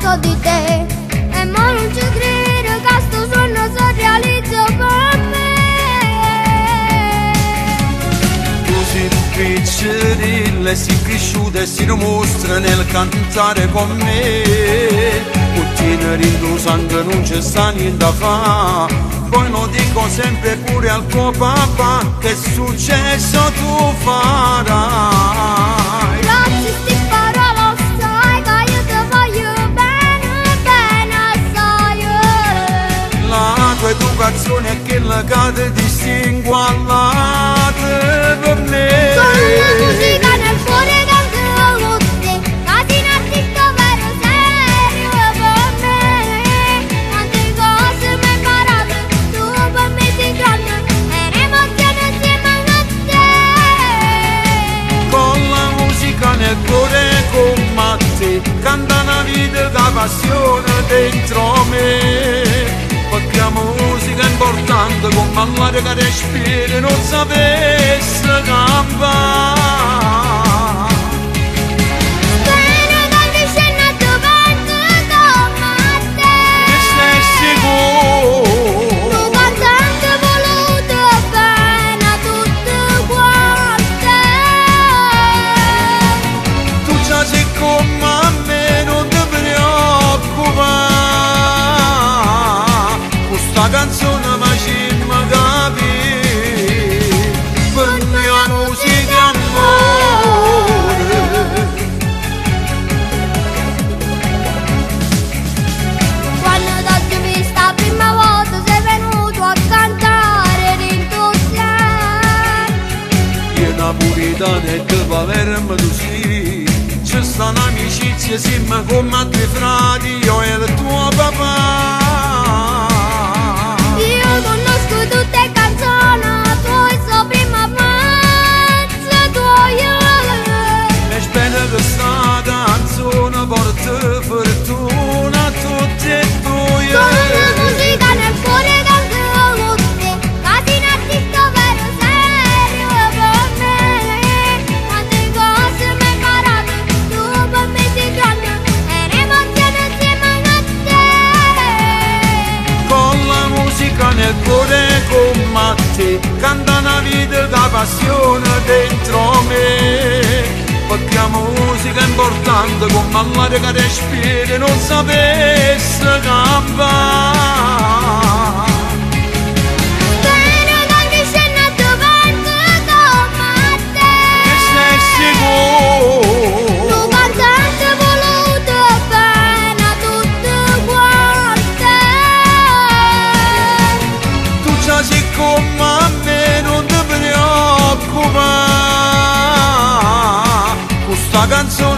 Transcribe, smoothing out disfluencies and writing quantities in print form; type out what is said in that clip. todite e moram te crer ca sto sono so realizzo per me. Così piccerille si cresciute si mostrano nel cantare con me. Puttine rindusanno non c'è sta niente da fa. Poi lo dico sempre pure al tuo papà che successo tu farai. Educazione è quella che ti distingua all'altro per me. Con la musica nel cuore canto notte, casi n'artista vero serio per me. Tante cose mi hai imparato, tu per me sei grande e l'emozione insieme a te. Con la musica nel cuore combatti, canta una vita da passione dentro me. Perché la musica è importante, come all'aria che respiri non sapessi campare. Spero che mi scendo a tuo canto come a te. E sei sicuro? Tu cantante voluto bene a tutte quante. Tu già sei come me, non ti preoccupare. La canzone mi ci capi, per mia musica amore. Quando t'ho visto la prima volta sei venuto a cantare d'entusiasmo. Io napolitano e che va verme tu sì, c'è sta un'amicizia insieme come a te frati, io e il tuo papà. Portă furtuna tutte e due. Con la musica nel cuore canto notte, casi n'artista vero serio per me. Tante cose mi hai imparato, tu per me sei grande e l'emozione insieme a te. Con la musica nel cuore combatti, canta una vita da passione dentro me. Perché la musica è importante, come l'aria che respiri non sapessi campare. Spero che mi scendo a tuo canto come a te. E sei sicuro? Tu cantante voluto bene a tutte quante. Tu già sei come me, non ti preoccupare. La canzone